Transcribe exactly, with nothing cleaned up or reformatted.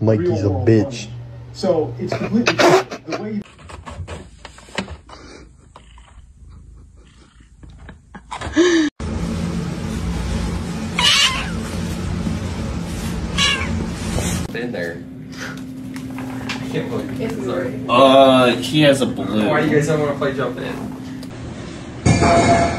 Mikey's a bitch. So it's completely different. The way you in there. I can't believe it. Sorry. Uh, she has a balloon. Why do you guys don't want to play jump in?